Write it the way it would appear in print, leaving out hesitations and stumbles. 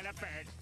out of bed.